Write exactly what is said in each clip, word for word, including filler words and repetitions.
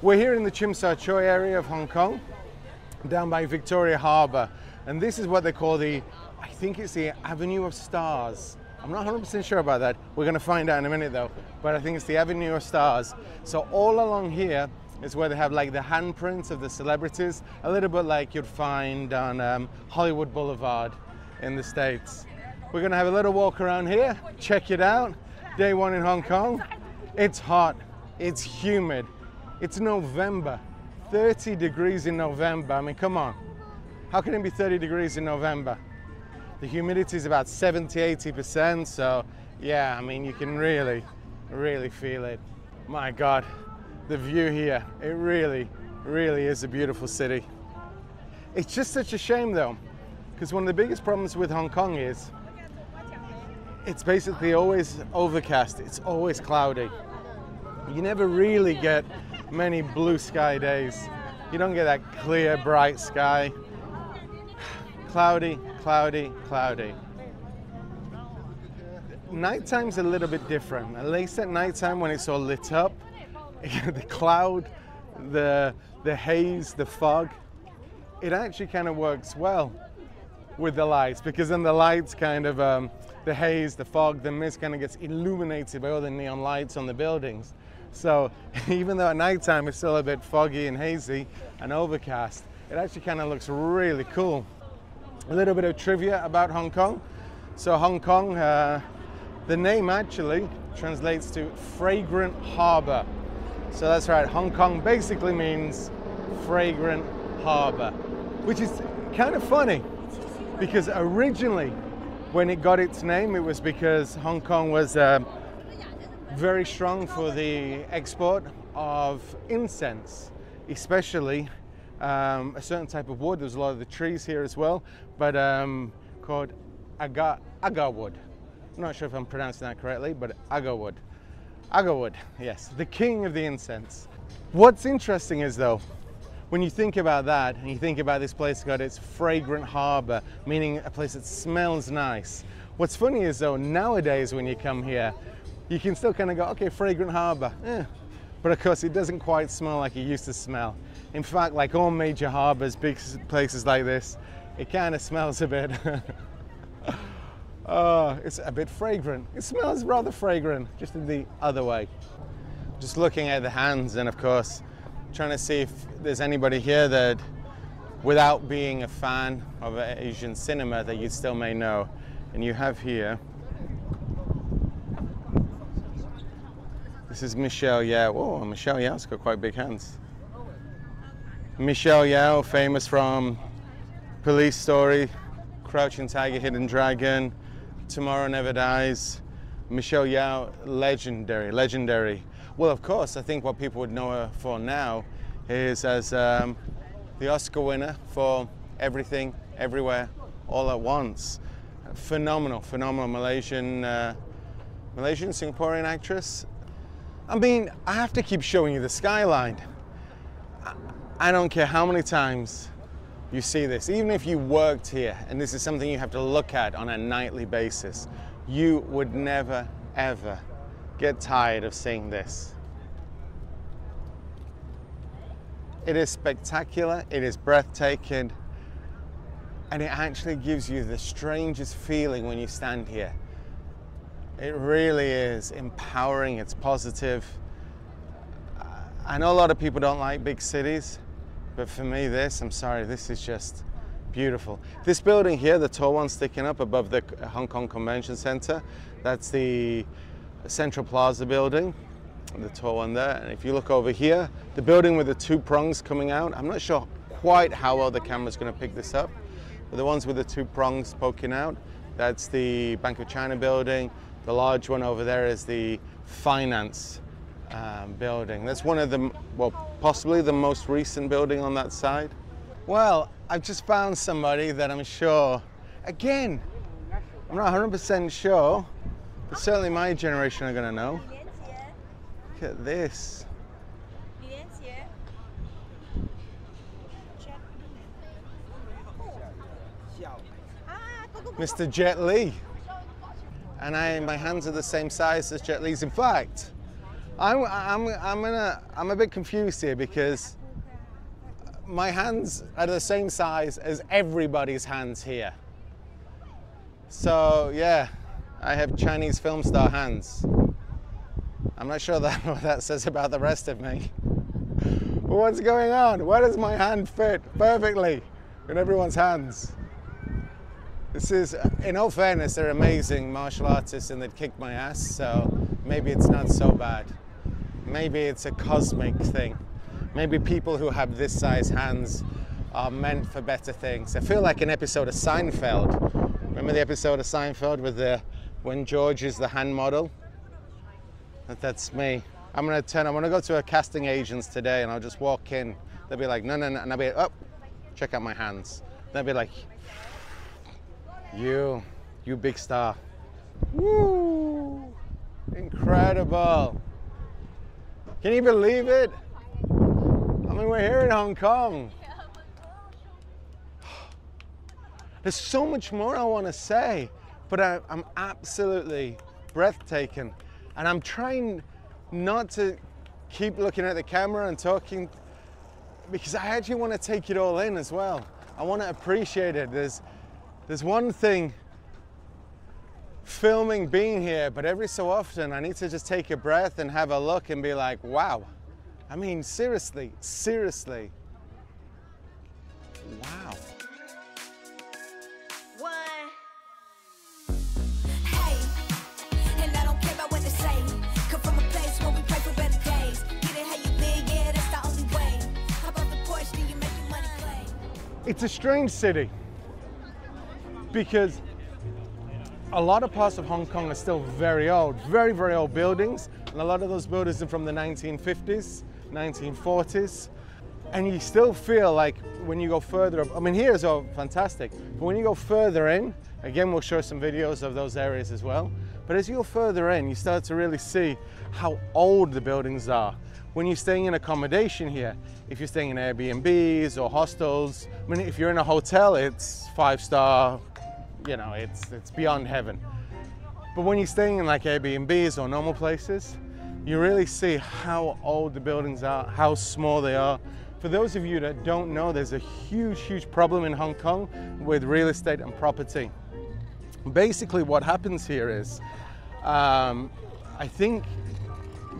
We're here in the Tsim Sha Tsui area of Hong Kong, down by Victoria Harbour, and this is what they call the, I think it's the Avenue of Stars. I'm not one hundred percent sure about that. We're going to find out in a minute though, but I think it's the Avenue of Stars. So all along here is where they have like the handprints of the celebrities, a little bit like you'd find on um, Hollywood Boulevard in the States. We're going to have a little walk around here, check it out. Day one in Hong Kong. It's hot, it's humid. It's November, thirty degrees in November. I mean, come on. How can it be thirty degrees in November? The humidity is about seventy, eighty percent. So yeah, I mean, you can really, really feel it. My God, the view here. It really, really is a beautiful city. It's just such a shame though, because one of the biggest problems with Hong Kong is it's basically always overcast. It's always cloudy. You never really get many blue sky days. You don't get that clear, bright sky. Cloudy, cloudy, cloudy. Nighttime's a little bit different. At least at nighttime when it's all lit up, the cloud, the, the haze, the fog, it actually kind of works well with the lights, because then the lights kind of, um, the haze, the fog, the mist kind of gets illuminated by all the neon lights on the buildings. So even though at nighttime it's still a bit foggy and hazy and overcast, it actually kind of looks really cool. A little bit of trivia about Hong Kong. So Hong Kong, uh, the name actually translates to fragrant harbor. So that's right, Hong Kong basically means fragrant harbor, which is kind of funny because originally when it got its name, it was because Hong Kong was uh, very strong for the export of incense, especially um, a certain type of wood. There's a lot of the trees here as well, but um, called agar, agar wood. I'm not sure if I'm pronouncing that correctly, but agar wood. Agar wood, yes, the king of the incense. What's interesting is though, when you think about that and you think about this place got its fragrant harbor, meaning a place that smells nice. What's funny is though, nowadays when you come here, you can still kind of go, okay, fragrant harbor, eh. But of course it doesn't quite smell like it used to smell. In fact, like all major harbors, big places like this, it kind of smells a bit, oh, it's a bit fragrant. It smells rather fragrant, just in the other way. Just looking at the hands and of course, trying to see if there's anybody here that, without being a fan of Asian cinema, that you still may know. And you have here, this is Michelle Yeoh. Oh, Michelle Yeoh's got quite big hands. Michelle Yeoh, famous from Police Story, Crouching Tiger, Hidden Dragon, Tomorrow Never Dies. Michelle Yeoh, legendary, legendary. Well, of course, I think what people would know her for now is as um, the Oscar winner for Everything, Everywhere, All at Once. Phenomenal, phenomenal Malaysian, uh, Malaysian, Singaporean actress. I mean, I have to keep showing you the skyline. I don't care how many times you see this. Even if you worked here, and this is something you have to look at on a nightly basis, you would never, ever get tired of seeing this. It is spectacular, it is breathtaking, and it actually gives you the strangest feeling when you stand here. It really is empowering, it's positive. I know a lot of people don't like big cities, but for me this, I'm sorry, this is just beautiful. This building here, the tall one sticking up above the Hong Kong Convention Center, that's the Central Plaza building, the tall one there, and if you look over here, the building with the two prongs coming out, I'm not sure quite how well the camera's going to pick this up, but the ones with the two prongs poking out, that's the Bank of China building. The large one over there is the finance um, building. That's one of the, well, possibly the most recent building on that side. Well, I've just found somebody that I'm sure, again, I'm not one hundred percent sure, but certainly my generation are going to know. Look at this. Mister Jet Li. And I, my hands are the same size as Jet Li's. In fact, I'm, I'm, I'm, gonna, I'm a bit confused here because my hands are the same size as everybody's hands here. So yeah, I have Chinese film star hands. I'm not sure that, what that says about the rest of me. But what's going on? Where does my hand fit perfectly in everyone's hands? This is, in all fairness, they're amazing martial artists and they've kicked my ass, so maybe it's not so bad. Maybe it's a cosmic thing. Maybe people who have this size hands are meant for better things. I feel like an episode of Seinfeld. Remember the episode of Seinfeld with the, when George is the hand model? That, that's me. I'm gonna turn, I'm gonna go to a casting agents today and I'll just walk in. They'll be like, no, no, no, and I'll be like, oh, check out my hands. They'll be like, you, you big star. Woo! Incredible. Can you believe it? I mean, we're here in Hong Kong. There's so much more I want to say, but I, I'm absolutely breathtaking. And I'm trying not to keep looking at the camera and talking because I actually want to take it all in as well. I want to appreciate it. There's There's one thing filming being here, but every so often I need to just take a breath and have a look and be like, wow. I mean, seriously, seriously. Wow. It's a strange city, because a lot of parts of Hong Kong are still very old, very, very old buildings. And a lot of those buildings are from the nineteen fifties, nineteen forties. And you still feel like when you go further up, I mean, here's all fantastic. But when you go further in, again, we'll show some videos of those areas as well. But as you go further in, you start to really see how old the buildings are. When you're staying in accommodation here, if you're staying in Airbnbs or hostels, I mean, if you're in a hotel, it's five star, you know, it's it's beyond heaven. But when you're staying in like Airbnbs or normal places, you really see how old the buildings are, how small they are. For those of you that don't know, there's a huge, huge problem in Hong Kong with real estate and property. Basically what happens here is, um, I think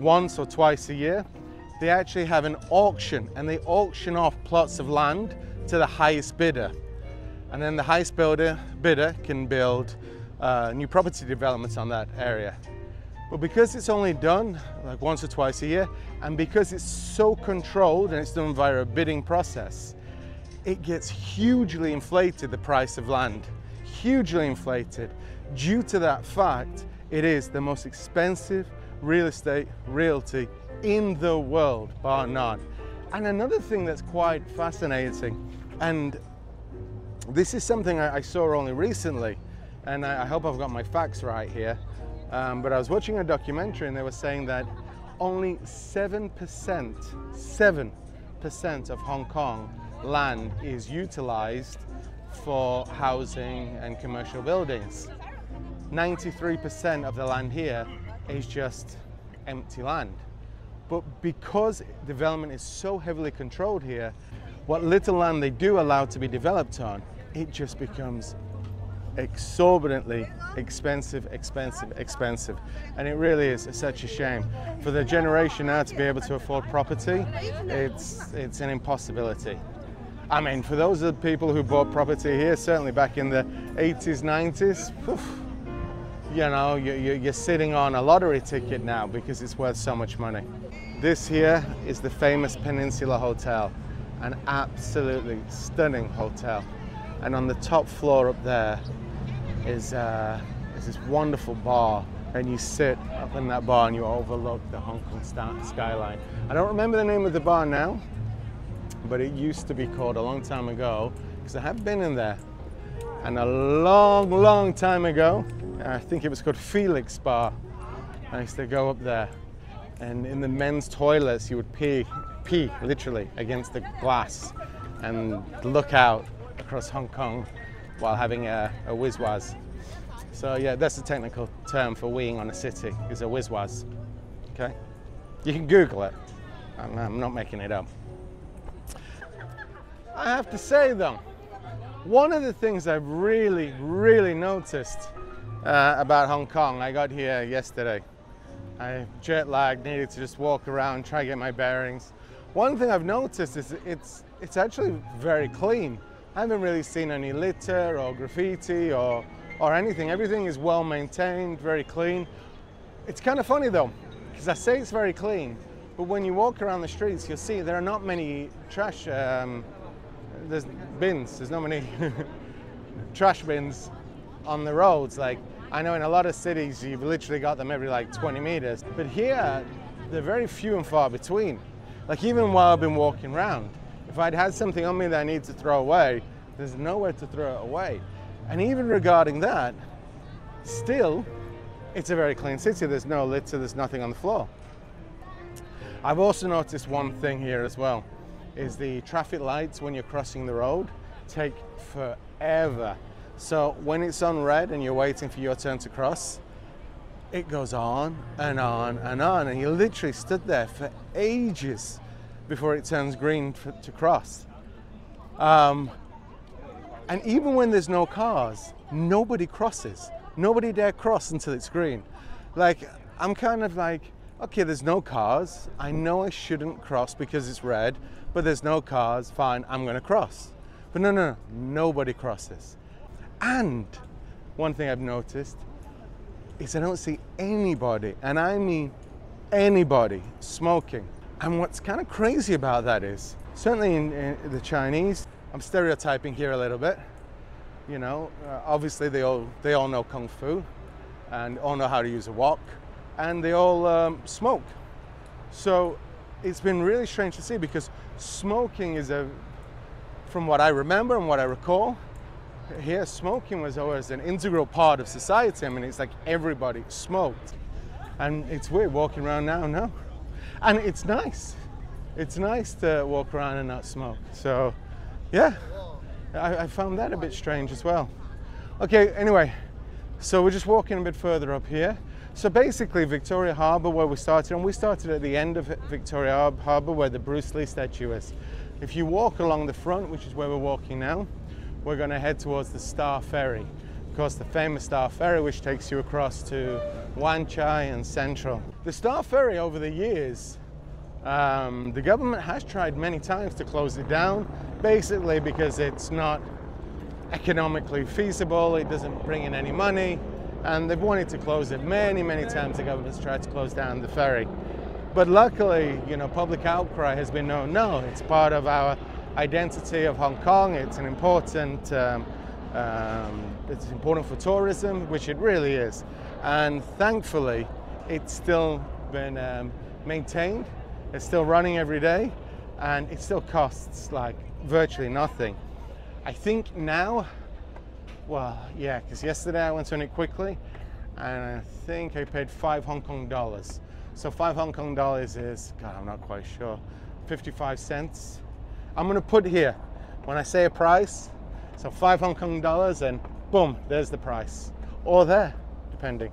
once or twice a year, they actually have an auction and they auction off plots of land to the highest bidder. And then the highest builder, bidder can build uh, new property developments on that area. But because it's only done like once or twice a year, and because it's so controlled and it's done via a bidding process, it gets hugely inflated, the price of land. Hugely inflated. Due to that fact, it is the most expensive real estate realty in the world, bar none. And another thing that's quite fascinating, and this is something I, I saw only recently, and I, I hope I've got my facts right here, um, but I was watching a documentary and they were saying that only seven percent, seven percent of Hong Kong land is utilized for housing and commercial buildings. ninety-three percent of the land here is just empty land. But because development is so heavily controlled here, what little land they do allow to be developed on, it just becomes exorbitantly expensive, expensive, expensive. And it really is such a shame. For the generation now to be able to afford property, it's, it's an impossibility. I mean, for those of the people who bought property here, certainly back in the eighties, nineties, poof, you know, you're sitting on a lottery ticket now because it's worth so much money. This here is the famous Peninsula Hotel, an absolutely stunning hotel. And on the top floor up there is, uh, is this wonderful bar, and you sit up in that bar and you overlook the Hong Kong skyline. I don't remember the name of the bar now, but it used to be called a long time ago, because I have been in there. And a long, long time ago, I think it was called Felix Bar. I used to go up there, and in the men's toilets you would pee, pee literally against the glass and look out across Hong Kong while having a, a whiz-waz. So yeah, that's the technical term for weeing on a city, is a whiz-waz, okay? You can Google it. I'm, I'm not making it up. I have to say though, one of the things I've really, really noticed uh, about Hong Kong, I got here yesterday. I jet lagged, needed to just walk around, try to get my bearings. One thing I've noticed is it's, it's actually very clean. I haven't really seen any litter or graffiti or, or anything. Everything is well maintained, very clean. It's kind of funny though, because I say it's very clean, but when you walk around the streets, you'll see there are not many trash, um, there's bins, there's not many trash bins on the roads. Like, I know in a lot of cities, you've literally got them every like twenty meters, but here, they're very few and far between. Like even while I've been walking around, if I'd had something on me that I need to throw away, there's nowhere to throw it away. And even regarding that, still, it's a very clean city. There's no litter, there's nothing on the floor. I've also noticed one thing here as well, is the traffic lights when you're crossing the road take forever. So when it's on red and you're waiting for your turn to cross, it goes on and on and on, and you literally stood there for ages before it turns green for, to cross. Um, and even when there's no cars, nobody crosses. Nobody dare cross until it's green. Like, I'm kind of like, okay, there's no cars. I know I shouldn't cross because it's red, but there's no cars, fine, I'm gonna cross. But no, no, no, nobody crosses. And one thing I've noticed is I don't see anybody, and I mean anybody, smoking. And what's kind of crazy about that is, certainly in, in the Chinese, I'm stereotyping here a little bit, you know, uh, obviously they all, they all know Kung Fu and all know how to use a wok, and they all um, smoke. So it's been really strange to see, because smoking is a, from what I remember and what I recall, here smoking was always an integral part of society. I mean, it's like everybody smoked. And it's weird walking around now, no? And it's nice. It's nice to walk around and not smoke. So yeah, I, I found that a bit strange as well. Okay, anyway, so we're just walking a bit further up here. So basically Victoria Harbour, where we started, and we started at the end of Victoria Harbour where the Bruce Lee statue is. If you walk along the front, which is where we're walking now, we're going to head towards the Star Ferry. Of course, the famous Star Ferry, which takes you across to Wan Chai and Central. The Star Ferry, over the years, um, the government has tried many times to close it down, basically because it's not economically feasible, it doesn't bring in any money, and they've wanted to close it many, many times. The government's tried to close down the ferry. But luckily, you know, public outcry has been no, no, it's part of our identity of Hong Kong. It's an important, um, um, it's important for tourism, which it really is. And thankfully, it's still been um, maintained. It's still running every day, and it still costs like virtually nothing. I think now, well, yeah, because yesterday I went on it quickly, and I think I paid five Hong Kong dollars. So five Hong Kong dollars is, God, I'm not quite sure, fifty-five cents. I'm gonna put here, when I say a price, so five Hong Kong dollars and boom, there's the price. Or there, depending.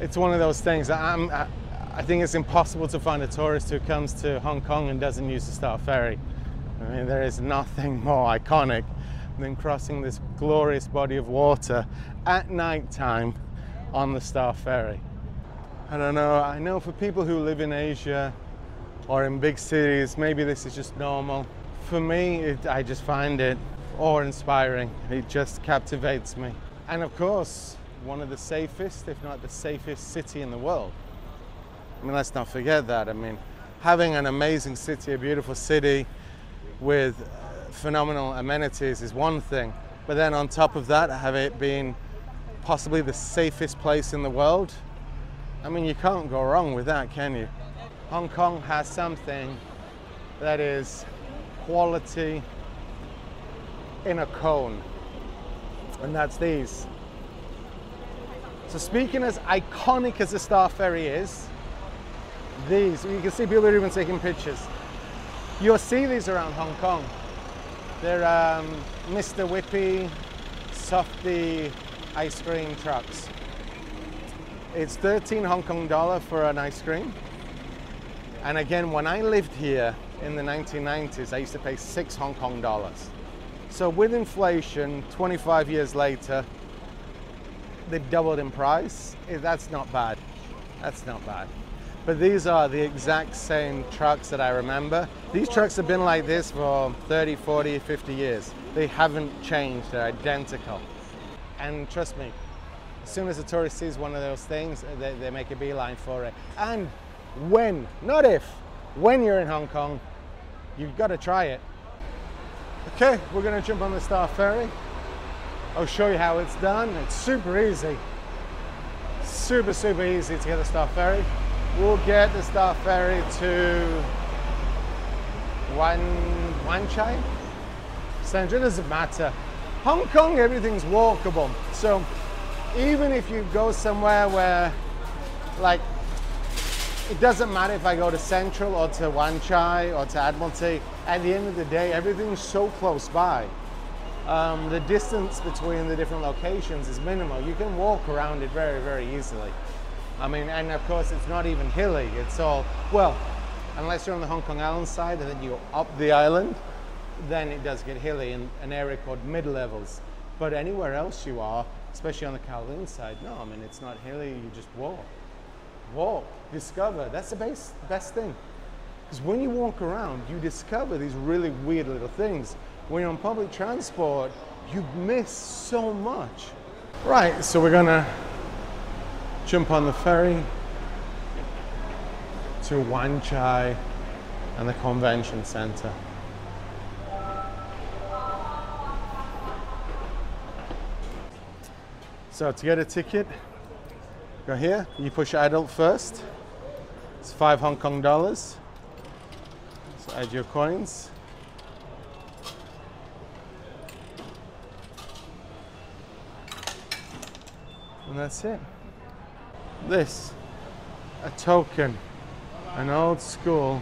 It's one of those things that I'm, I, I think it's impossible to find a tourist who comes to Hong Kong and doesn't use the Star Ferry. I mean, there is nothing more iconic than crossing this glorious body of water at night time on the Star Ferry. I don't know, I know for people who live in Asia, or in big cities, maybe this is just normal. For me, it, I just find it awe-inspiring. It just captivates me. And of course, one of the safest, if not the safest city in the world. I mean, let's not forget that. I mean, having an amazing city, a beautiful city with phenomenal amenities is one thing, but then on top of that, have it been possibly the safest place in the world? I mean, you can't go wrong with that, can you? Hong Kong has something that is quality in a cone, and that's these. So speaking as iconic as the Star Ferry is, these, you can see people are even taking pictures. You'll see these around Hong Kong. They're um, Mister Whippy, Softy ice cream trucks. It's thirteen Hong Kong dollar for an ice cream. And again, when I lived here in the nineteen nineties, I used to pay six Hong Kong dollars. So with inflation, twenty-five years later, they doubled in price. That's not bad. That's not bad. But these are the exact same trucks that I remember. These trucks have been like this for thirty, forty, fifty years. They haven't changed, they're identical. And trust me, as soon as a tourist sees one of those things, they, they make a beeline for it. And when, not if, when you're in Hong Kong, you've got to try it. Okay, we're gonna jump on the Star Ferry. I'll show you how it's done. It's super easy. Super, super easy to get the Star Ferry. We'll get the Star Ferry to Wan, Wan Chai. Central, doesn't matter. Hong Kong, everything's walkable. So even if you go somewhere where, like, it doesn't matter if I go to Central or to Wan Chai or to Admiralty, at the end of the day, everything's so close by. Um, the distance between the different locations is minimal. You can walk around it very, very easily. I mean, and of course, it's not even hilly. It's all, well, unless you're on the Hong Kong Island side and then you go up the island, then it does get hilly in an area called Mid-Levels. But anywhere else you are, especially on the Kowloon side, no, I mean, it's not hilly. You just walk. Walk, discover. That's the best, best thing. Because when you walk around, you discover these really weird little things. When you're on public transport, you miss so much. Right, so we're gonna jump on the ferry to Wan Chai and the convention center. So to get a ticket, go here, you push adult first. It's five Hong Kong dollars. So add your coins. And that's it. This, a token, an old school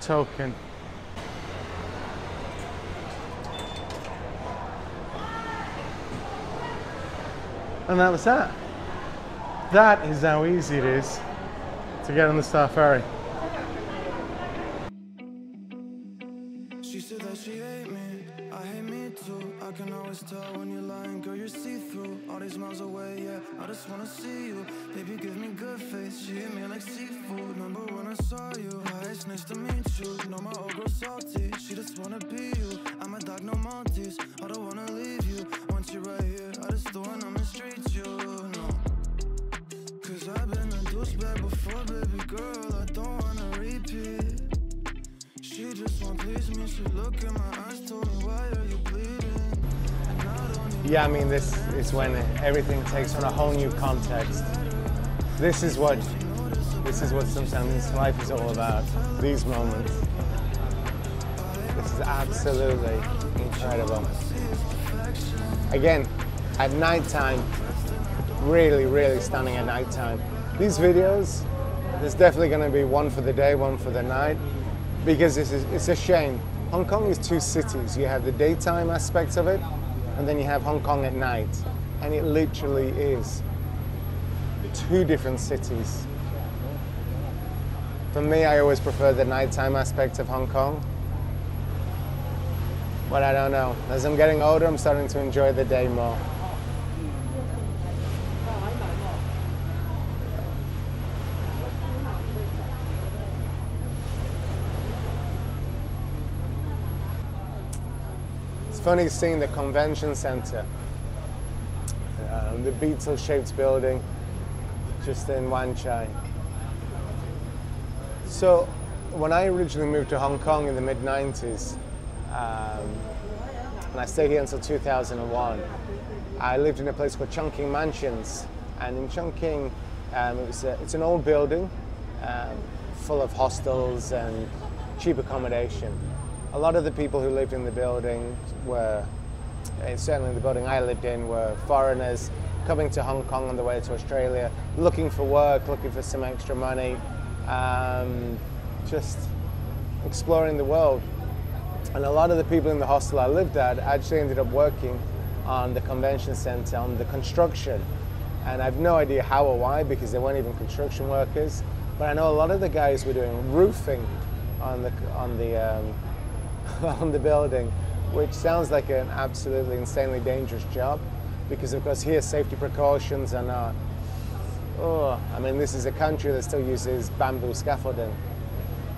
token. And that was that. That is how easy it is to get on the Star Ferry. She said that she hate me, I hate me too. I can always tell when you're lying, girl, you're see-through. All these miles away, yeah, I just wanna see you. Baby, give me good face, she hit me like seafood. Remember when I saw you, hi, it's nice to meet you. No, my old girl's salty, she just wanna be you. I'm a dog, no Maltese, I don't wanna leave you. Want you right here, I just don't wanna mistreat you, no. Cause I've been a douchebag before, baby girl, I don't wanna repeat. She just won't please me, she look in my eyes, told me why are you bleeding? And I don't yeah, I mean, this is when everything takes on a whole new context. This is what, this is what sometimes life is all about, these moments. This is absolutely incredible. Again, at nighttime, really, really stunning at nighttime. These videos, there's definitely gonna be one for the day, one for the night. Because it's a, it's a shame. Hong Kong is two cities. You have the daytime aspect of it, and then you have Hong Kong at night. And it literally is two different cities. For me, I always prefer the nighttime aspect of Hong Kong. But I don't know. As I'm getting older, I'm starting to enjoy the day more. Funny seeing the convention center, um, the beetle-shaped building just in Wan Chai. So when I originally moved to Hong Kong in the mid nineties, um, and I stayed here until two thousand one, I lived in a place called Chungking Mansions. And in Chungking, um, it was a, it's an old building um, full of hostels and cheap accommodation. A lot of the people who lived in the building were, certainly the building I lived in, were foreigners coming to Hong Kong on the way to Australia, looking for work, looking for some extra money, um, just exploring the world. And a lot of the people in the hostel I lived at actually ended up working on the convention center, on the construction. And I have no idea how or why, because they weren't even construction workers. But I know a lot of the guys were doing roofing on the on the um, on the building, which sounds like an absolutely insanely dangerous job, because of course here safety precautions are not. Oh, I mean, this is a country that still uses bamboo scaffolding.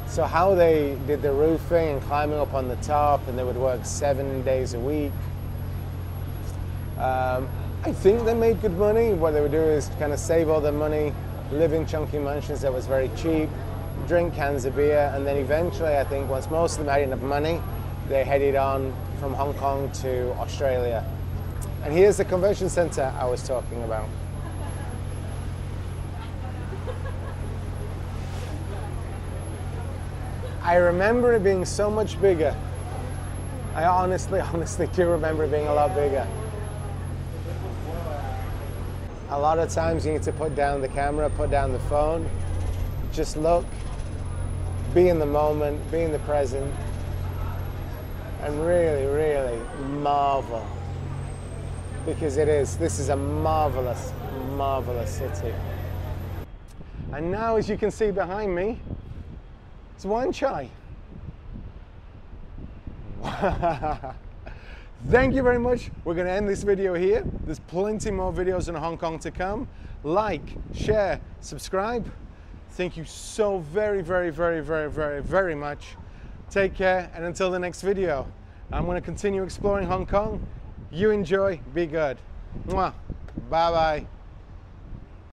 So how they did the roofing and climbing up on the top, and they would work seven days a week. Um, I think they made good money. What they would do is kind of save all their money, live in Chungking Mansions that was very cheap, drink cans of beer, and then eventually, I think, once most of them had enough money, they headed on from Hong Kong to Australia. And here's the convention center I was talking about. I remember it being so much bigger. I honestly, honestly do remember it being a lot bigger. A lot of times you need to put down the camera, put down the phone, just look, be in the moment, be in the present, and really, really marvel. Because it is, this is a marvelous, marvelous city. And now, as you can see behind me, it's Wan Chai. Thank you very much. We're going to end this video here. There's plenty more videos in Hong Kong to come. Like, share, subscribe. Thank you so very, very, very, very, very, very much. Take care, and until the next video. I'm going to continue exploring Hong Kong. You enjoy, be good. Mwah. Bye-bye.